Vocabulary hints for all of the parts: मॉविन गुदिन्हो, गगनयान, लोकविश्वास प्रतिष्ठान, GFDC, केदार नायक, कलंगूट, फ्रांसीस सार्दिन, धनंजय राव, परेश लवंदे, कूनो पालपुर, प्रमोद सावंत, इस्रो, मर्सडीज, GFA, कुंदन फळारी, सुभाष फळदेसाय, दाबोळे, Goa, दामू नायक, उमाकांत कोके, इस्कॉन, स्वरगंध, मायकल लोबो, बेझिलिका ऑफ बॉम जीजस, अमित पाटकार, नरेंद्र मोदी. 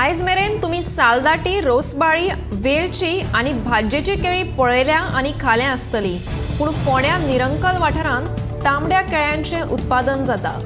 आयज मेरेन तुम्ही सालदाटी, रोसबाळी, वेलची आनी भाज्जेची केळी पळयल्या आनी खाल्या आसतली, पूण फोंड्या निरंकल वाठारान तांबड्या केळ्यांचे उत्पादन जाता।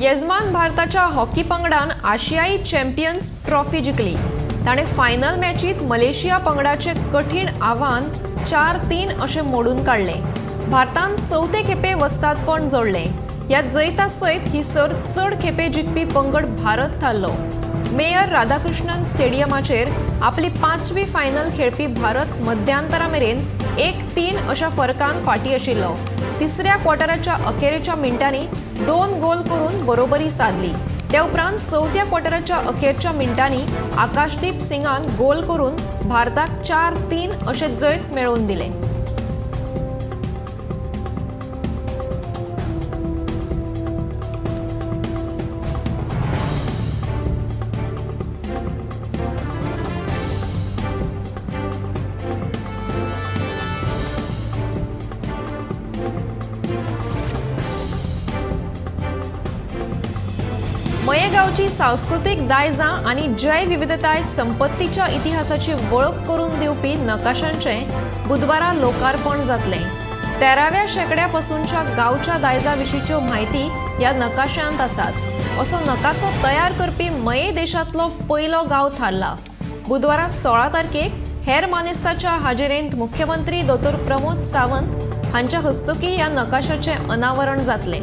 येजमान भारताच्या हॉकी पंगडान आशियाई चॅम्पियन्स ट्रॉफी जिखली। ताणे फायनल मॅचीत मलेशिया पंगडाचे कठीण आव्हान 4-3 असे मोडून काढले। भारतान चौथे खेपे वस्तादपण जोडले। ह्या जैता सयत ही सर्त चढ खेपे जिखपी पंगड भारत थारलो। मेयर राधाकृष्णन स्टेडियमाचेर आपली 5वी फायनल खेळपी भारत मध्यांतरा मेरेन 1-3 अशा फरकान फाटी आशिल्लो। तिसऱ्या क्वॉर्टराच्या अखेरच्या मिनटांनी 2 गोल करून बरोबरी साधली। त्या उपरांत चौथ्या क्वॉर्टराच्या अखेरच्या मिनटांनी आकाशदीप सिंगान गोल करून भारताक 4-3 असे जैत मिळवून दिले। मयेगावची सांस्कृतिक दायजां आनी जैवविविधताय संपत्तीच्या इतिहासाची वळख करून दिवपी नकाशांचे बुधवारा लोकार्पण जातले। 13व्या शेंकड्यापासूनच्या गांवच्या दायजां विशींच्यो म्हायती ह्या नकाशांत आसात, असो नकासो तयार करपी मये देशांतलो पयलो गांव थारला। बुधवारा 16 तारखेक हेर मानेस्ताच्या हाजेरेंत मुख्यमंत्री दोतोर प्रमोद सावंत हांच्या हस्तुकी ह्या नकाशाचे अनावरण जातले।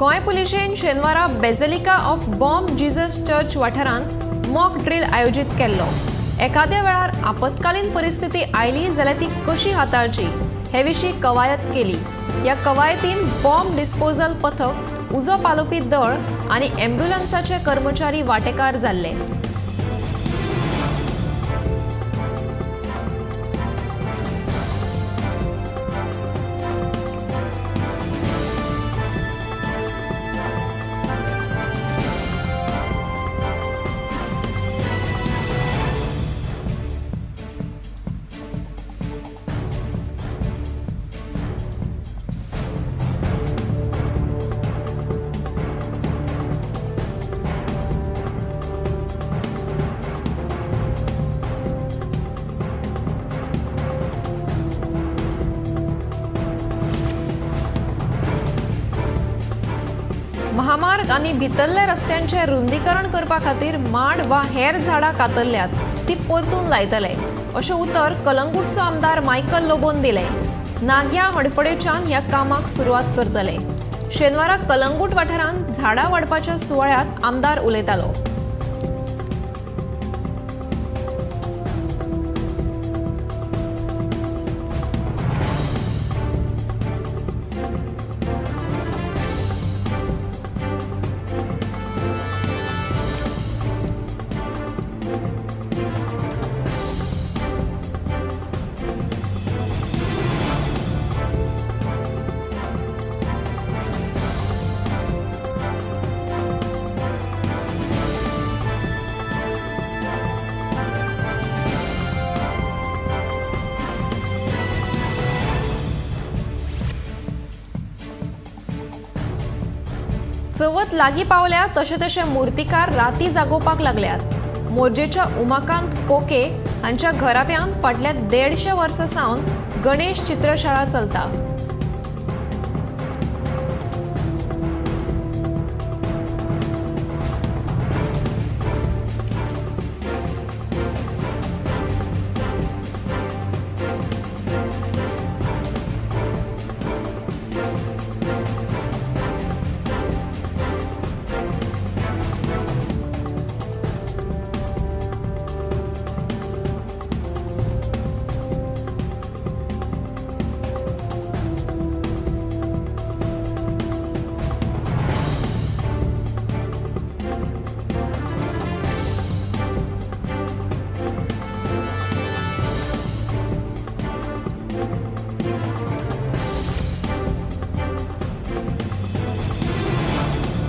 गोंय पुलिसेन शेनवारा बेझिलिका ऑफ बॉम जीजस church वाठारांत मॉक ड्रील आयोजीत केल्लो। एखाद्या वेळार आपत्कालीन परिस्थिती आयली जाल्यार ती कशी हाताळची हे विशीं कवायत केली। ह्या कवायतीन बॉम्ब डिस्पोजल पथक, उजो पालोवपी दळ आनी ॲम्ब्युलन्साचे कर्मचारी वांटेकार जाल्ले। महामार्ग आनी भितरले रस्त्यांचे रुंदीकरण करपा खातीर माड वा हेर झाडां कातरल्यात, ती परतून लायतले अशें उतर कलंगूटचो आमदार मायकल लोबोन दिलें। नाग्या हडफडेच्यान ह्या कामाक सुरवात करतले। शेनवारा कलंगूट वाठारांत झाडां वाडपाच्या सुवाळ्यात आमदार उलयतालो। चवथ लागी पावल्या तशे तशे मुर्तीकार राती जागोवपाक लागल्यात। मोर्जेच्या उमाकांत कोके हांच्या घराब्यान फाटल्या 150 वर्सां सावन गणेश चित्रशाळा चलता।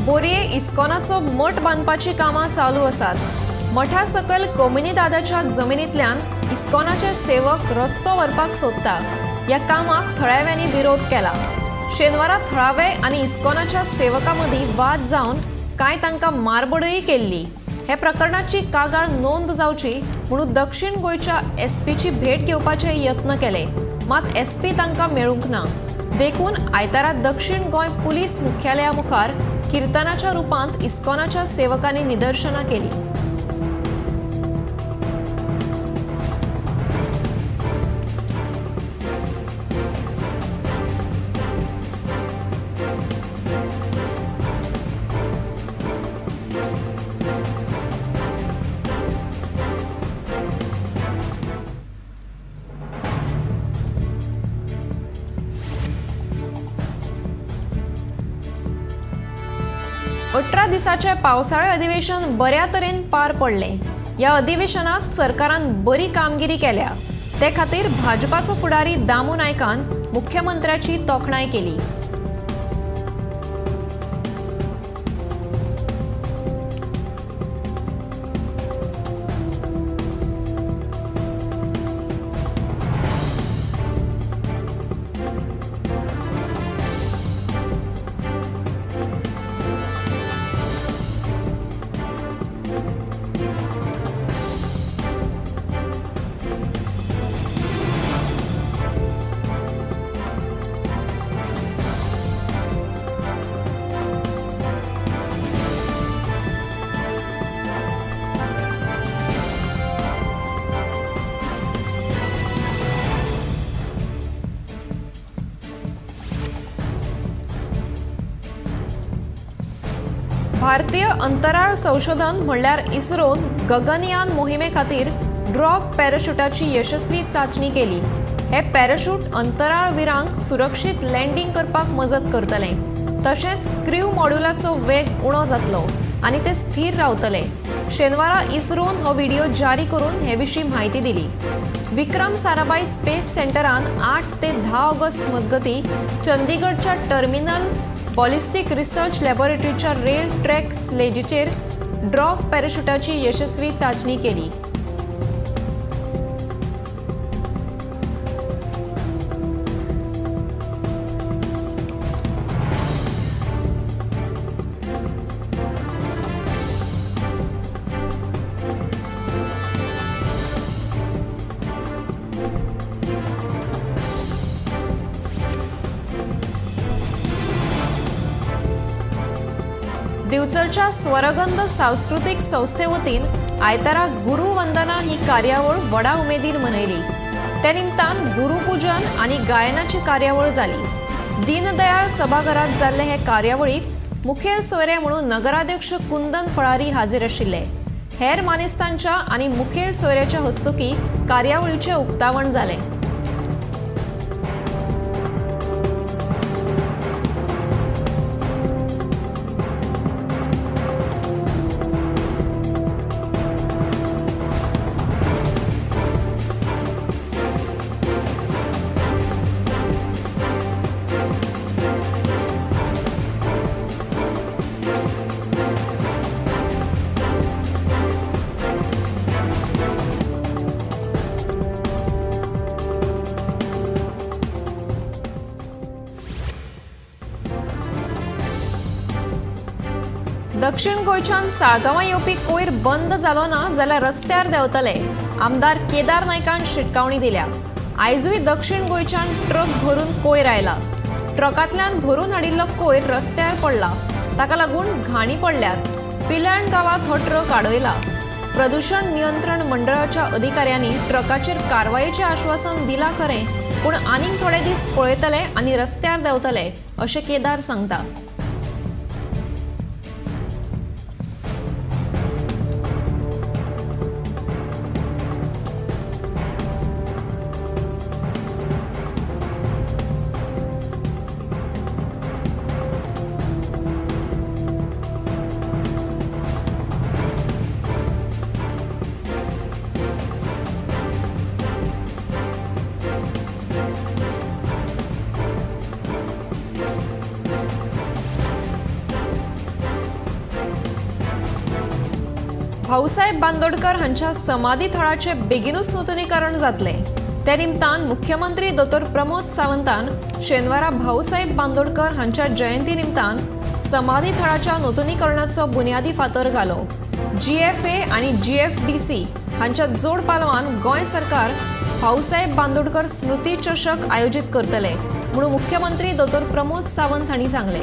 बोरये इस्कॉनाचो मठ बांधपाची कामां चालू आसात। मठा सकल कोमिनी दादाच्या जमिनींतल्यान इस्कॉनाचे सेवक रस्तो व्हरपाक सोदता। ह्या कामाक थळाव्यांनी विरोध केला। शेनवारा थळावे आनी इस्कॉनाच्या सेवकां मदीं वाद जावन कांय तांकां मारबडूय केल्ली। हे प्रकरणाची कागाळ नोंद जावची म्हणून दक्षिण गोंयच्या एसपीची भेट घेवपाचे यत्न केले, मात एसपी तांकां मेळूंक ना। देखून आयतारा दक्षिण गोंय पुलीस मुख्यालया मुखार कीर्तनाच्या रूपांत इस्कॉनाच्या सेवकांनी निदर्शना केली। दिसाचे पावसाळे अधिवेशन बऱ्या तरेन पार पडले। या अधिवेशनात सरकारान बरी कामगिरी केल्या, ते खातीर भाजपाचो फुडारी दामू नायकान मुख्यमंत्र्याची तोखणाय केली। भारतीय अंतराळ संशोधन म्हणल्यार इस्रोन गगनयान मोहिमे खातीर ड्रॉग पॅराशूटाची यशस्वी चाचणी केली। हे पॅराशूट अंतराळवीरांक सुरक्षीत लँडिंग करपाक मजत करतले, तशेंच क्र्यू मॉड्यूलाचो वेग उणो जातलो आनी ते स्थिर रावतले। शेनवारा इस्रोन हो व्हिडिओ जारी करून हे विशीं म्हायती दिली। विक्रम साराभाई स्पेस सेंटरान 8 ते 10 ऑगस्ट मजगती चंदीगडच्या टर्मिनल बॉलिस्टिक रिसर्च लॅबोरेटरीच्या रेल ट्रॅक स्लेजीचेर ड्रॉग पॅराशूटाची यशस्वी चाचणी केली। दिवचलच्या स्वरगंध सांस्कृतिक संस्थे वतीन आयतारा गुरु वंदना ही कार्यावळ व्हडा उमेदीन मनयली। त्या निमतान गुरुपूजन आनी गायनाची कार्यावळ जाली। दीनदयाळ सभाघरांत जाल्ले हे कार्यावळीक मुखेल सोयरे म्हणून नगराध्यक्ष कुंदन फळारी हाजीर आशिल्ले। हेर मानेस्तांच्या आनी मुखेल सोयऱ्याच्या हस्तुकी कार्यावळीचे उक्तावण जालें। दक्षिण गोयच्यान साळगांवां येवपी कोयर बंद जालो ना जाल्यार रस्त्यार देंवतले, आमदार केदार नायकान शिटकावणी दिल्या। आयजूय दक्षिण गोयच्यान ट्रक भरून कोयर आयला। ट्रकांतल्यान भरून हाडिल्लो कोयर रस्त्यार पडला, ताका लागून घाणी पडल्यात। पिल्याण गांवांत हो ट्रक आडयला। प्रदूषण नियंत्रण मंडळाच्या अधिकाऱ्यांनी ट्रकाचेर कारवायेचें आश्वासन दिलां खरें, पूण आनीक थोडे दीस पळयतले आनी रस्त्यार देंवतले अशें केदार सांगता। भाऊसाहेब बांदोडकर हांच्या समाधी थळाचे बेगिनूच नूतनीकरण जातले। ते निमतान मुख्यमंत्री दोतोर प्रमोद सावंतान शेनवारा भाऊसाहेब बांदोडकर हांच्या जयंती निमतान समाधी थळाच्या नूतनीकरणाचो बुनियादी फातर घालो। GFA आनी GFDC हांच्या जोड पालवान गोय सरकार भाऊसाहेब बांदोडकर स्मृती चषक आयोजित करतले म्हणून मुख्यमंत्री दोतोर प्रमोद सावंत हांणी सांगले।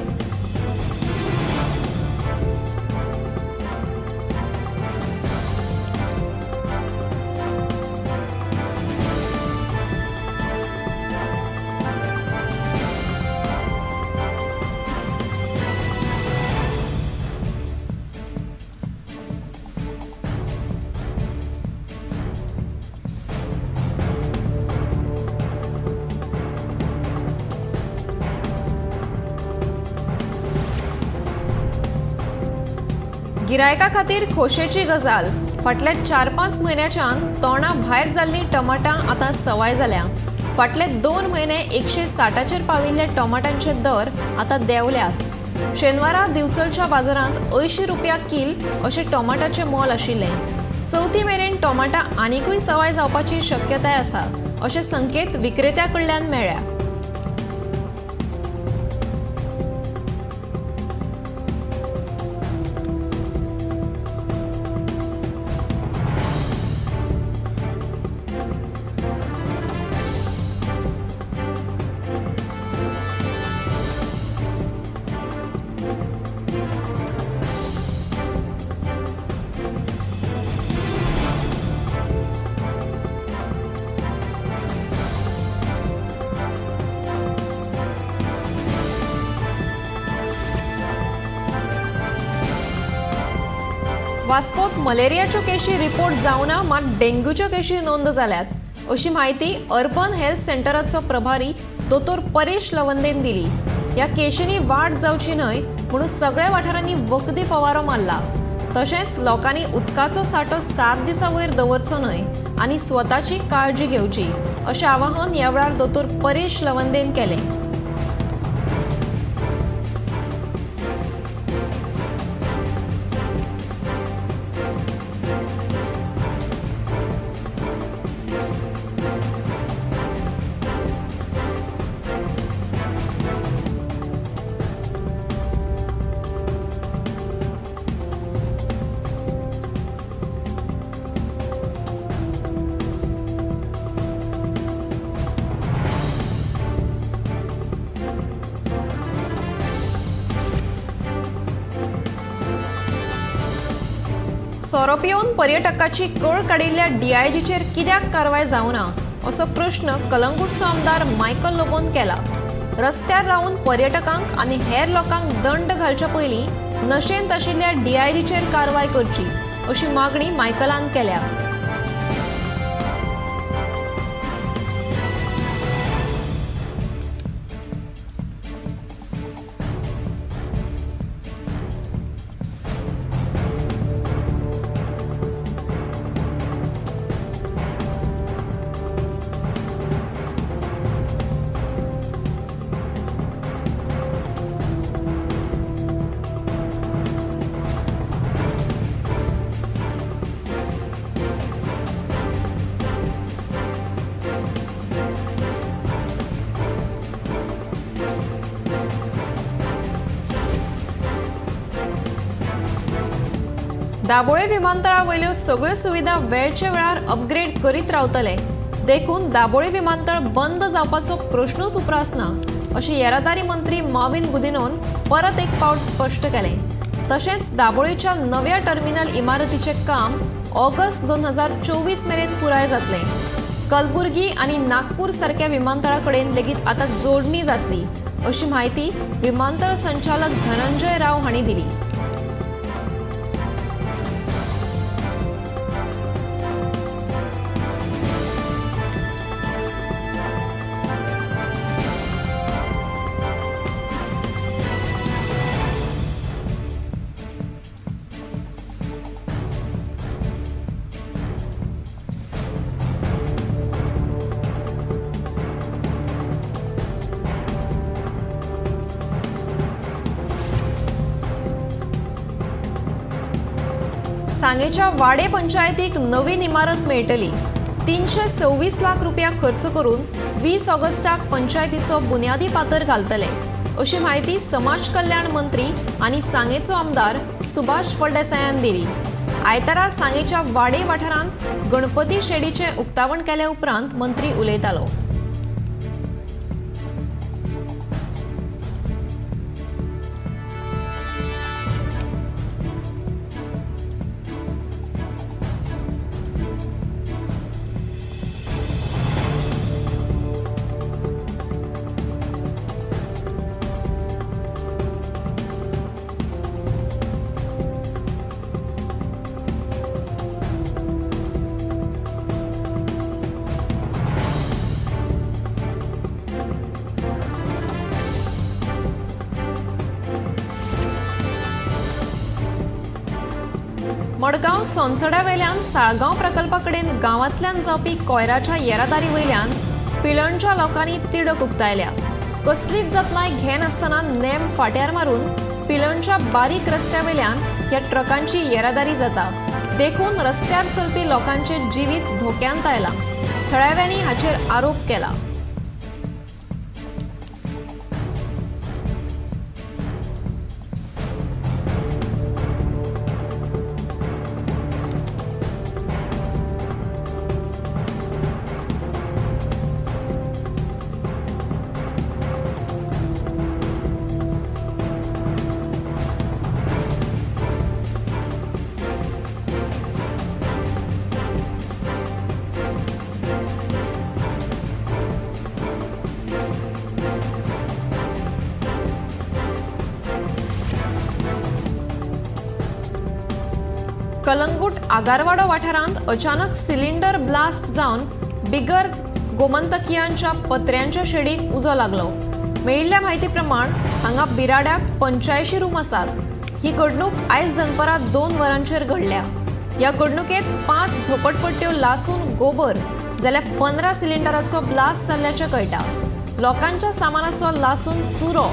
गिरायका खातीर खोशेची गजाल, फाटले 4-5 म्हयन्याच्यान तोंडा भायर जाल्ली टमाटां आतां सवाय जाल्या। फाटले 2 म्हयने 160चेर पाविल्ले टमाटांचे दर आतां देंवल्यात। शेनवारा दिवचलच्या बाजारांत 80 रुपया किल अशें टमाटाचें मोल आशिल्लें। चवथी मेरेन टमाटां आनीकूय सवाय जावपाची शक्यताय आसा अशे संकेत विक्रेत्या कडल्यान मेळ्ळ्या। वास्कोत मलेरियाच्यो केशी रिपोर्ट जावना, मात डेंग्यूच्यो केशी नोंद जाल्यात अशी माहिती अर्बन हेल्थ सेंटराचो प्रभारी दोतोर परेश लवंदेन दिली। ह्या केशींनी वाड जावची न्हय म्हणून सगळ्या वाठारांनी वखदी फवारो मारला। तशेंच लोकांनी उदकाचो साठो 7 दिसां वयर दवरचो न्हय आनी स्वताची काळजी घेवची अशें आवाहन ह्या वेळार दोतोर परेश लवंदेन केलें। सोरो पिवन पर्यटकाची कळ काडिल्ल्या DIG-चेर कित्याक कारवाय जावना असो प्रश्न कलंगूटचो आमदार मायकल लोबोन केला। रस्त्यार रावन पर्यटकांक आनी हेर लोकांक दंड घालच्या पयलीं नशेंत आशिल्ल्या DIG-चेर कारवाय करची अशी मागणी मायकलान केल्या। दाबोळे विमानतळा वयल्यो सगळ्यो सुविधा वेळचे वेळार अपग्रेड करीत रावतले देखून दाबोळे विमानतळ बंद जावपाचो प्रश्नच उप्रासना अशी येरादारी मंत्री मॉविन गुदिन्होन परत एक पावट स्पष्ट केले। तसेच दाबोळेच्या नव्या टर्मिनल इमारतीचे काम ऑगस्ट 2024 मेरेन पुराय जातले। कलबुर्गी आणि नागपूर सारख्या विमानतळाकडेन लेगीत आता जोडणी जातली अशी माहिती विमानतळ संचालक धनंजय राव हांनी दिली। सांगेच्या वाडे पंचायतीक नवीन इमारत मेळटली। 326 लाख रुपया खर्च करून 20 ऑगस्टाक पंचायतीचो बुनियादी फातर घालतले अशी माहिती समाज कल्याण मंत्री आणि सांगेचो आमदार सुभाष फळदेसायान दिली। आयतारा सांगेच्या वाडे वाठारांत गणपती शेडीचे उक्तावण केले उपरांत मंत्री उलयतालो। मडगाव सोनसडा वेल्यान साळगाव प्रकल्पाकडेन गावांतल्यान जावपी कोयराच्या येरादारी वेल्यान पिलणच्या लोकांनी तिडक उक्तायल्या। कसलीच जतनाय घेनासतना नेम फाट्यार मारून पिलणच्या बारीक रस्त्या वेल्यान ह्या ट्रकांची येरादारी जाता देखून रस्त्यार चलपी लोकांचे जीवित धोक्यांत आयला। थळाव्यांनी हाचेर आरोप केला। कलंगूट आगारवाडो वाठारांत अचानक सिलिंडर ब्लास्ट जावन बिगर गोमंतकियांच्या पत्र्यांच्या शेडीक उजो लागलो। मेळिल्ल्या म्हायती प्रमाण हांगा बिराड्याक 85 रूम आसात। ही घडणूक आयज दनपरां 2 वरांचेर घडल्या। ह्या घडणुकेंत 5 झोपडपट्ट्यो लासून गोबर जाल्यार 15 सिलिंडराचो ब्लास्ट जाल्ल्याचें कळटा। लोकांच्या सामानाचो लासून चुरो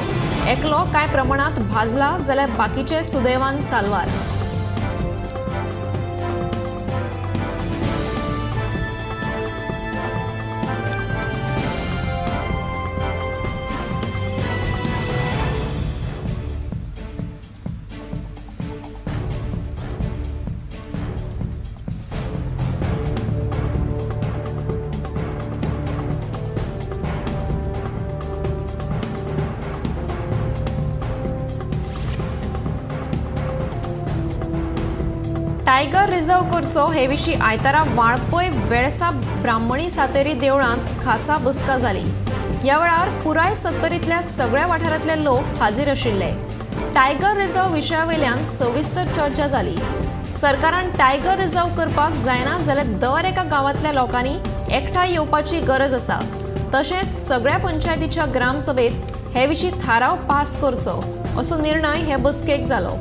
एकलो कांय प्रमाणांत भाजला जाल्यार बाकीचे सुदैवान साल्वार। टायगर रिझर्व करचो हे विशीं आयतारा वाळपय वेळसा ब्राह्मणी सातेरी देवळांत खासा बसका जाली। ह्या वेळार पुराय 70तल्या सगळ्या वाठारांतले लोक हाजीर आशिल्ले। टायगर रिझर्व विशयावेल्यान सविस्तर चर्चा जाली। सरकारान टायगर रिझर्व करपाक जायना जाल्यार दर एका गांवांतल्या लोकांनी एकठांय येवपाची गरज आसा। तशेंच सगळ्या पंचायतीच्या ग्रामसभेत हे विशीं थाराव पास करचो असो निर्णय हे बसकेक जालो।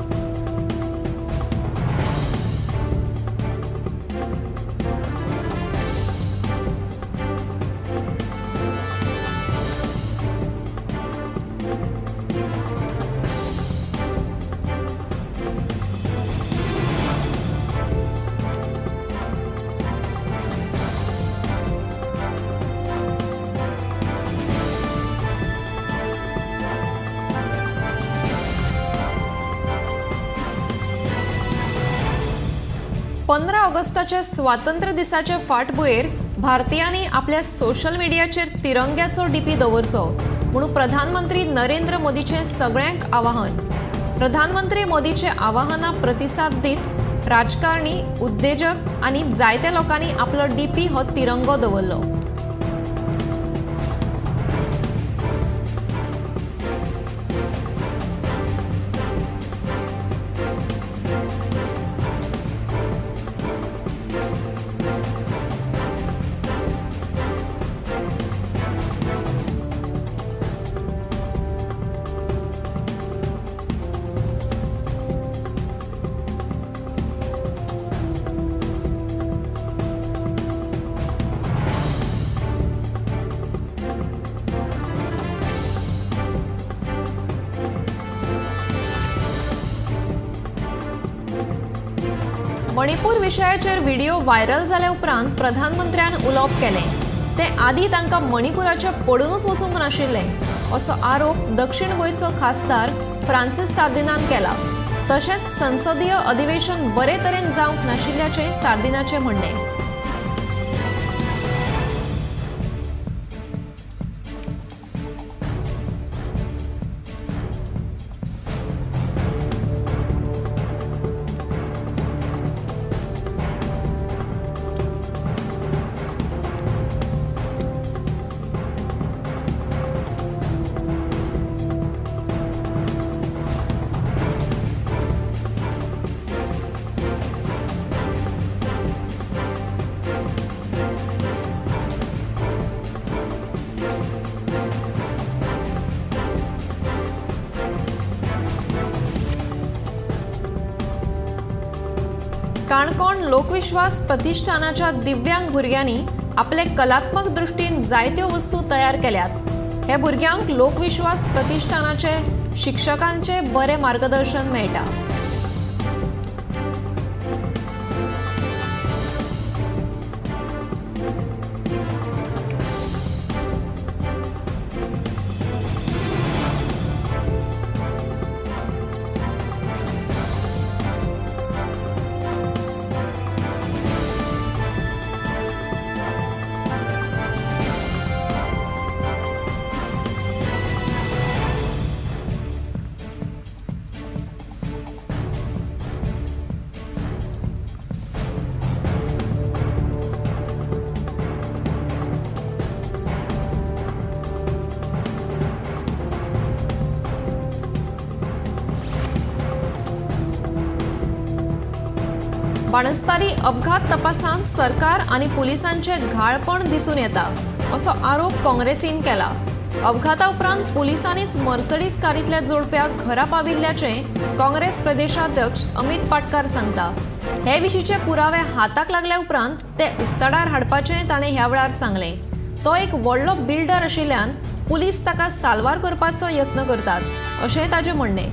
15 ऑगस्टाच्या स्वातंत्र्य दिसाचे फाटभुंयेर भारतीयांनी आपल्या सोशल मिडियाचेर तिरंग्याचो डीपी दवरचो म्हणून प्रधानमंत्री नरेंद्र मोदीचे सगळ्यांक आवाहन। प्रधानमंत्री मोदीचे आवाहना प्रतिसाद दीत राजकारणी, उद्योजक आनी जायत्या लोकांनी आपलो डीपी हो तिरंगो दवरलो। मणिपूर विषयाचेर व्हिडिओ व्हायरल जाले उपरांत प्रधानमंत्र्यान उलोवप केलें ते आदी तांकां मणिपुराचे पडूनच वचूंक नाशिल्लें असो आरोप दक्षिण गोंयचो खासदार फ्रांसीस सार्दिनान केला। तशेंच संसदीय अधिवेशन बरे तरेन जावंक नाशिल्ल्याचें सार्दिनाचें म्हणणें। काणकोण लोकविश्वास प्रतिष्ठानाच्या दिव्यांग भुरग्यांनी आपले कलात्मक दृष्टीन जायत्यो वस्तू तयार केल्यात। हे भुरग्यांक लोकविश्वास प्रतिष्ठानाचे शिक्षकांचे बरे मार्गदर्शन मेळटा। बाणस्तारी अपघात तपासांत सरकार आनी पुलिसांचे घाळपण दिसून येता असो आरोप काँग्रेसीन केला। अपघाता उपरांत पुलिसांनीच मर्सडीज कारीतल्या जोडप्याक घरा पाविल्ल्याचे काँग्रेस प्रदेशाध्यक्ष अमित पाटकार सांगता। हे विशींचे पुरावे हाताक लागल्या उपरांत ते उक्ताडार हाडपाचे ताणें ह्या वेळार सांगलें। तो एक व्हडलो बिल्डर आशिल्ल्यान पुलीस ताका साल्वार करपाचो यत्न करतात अशें ताजें म्हणणें।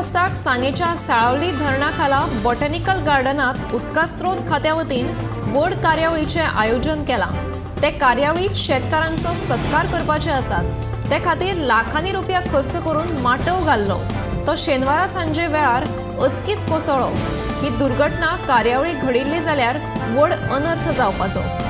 ऑगस्टाक सांगेच्या साळावली धरणाखाला बॉटॅनिकल गार्डनात उदकास्त्रोत खात्यावतीन बोर्ड कार्यावळीचे आयोजन केला। ते कार्यावळीत शेतकारांचो सत्कार करपाचे आसात। ते खातीर लाखांनी रुपया खर्च करून माटव घाल्लो। तो शेनवारा सांजे वेळार अचकीत कोसळ्ळो। ही दुर्घटना कार्यावळी घडिल्ली जाल्यार व्हड अनर्थ जावपाचो।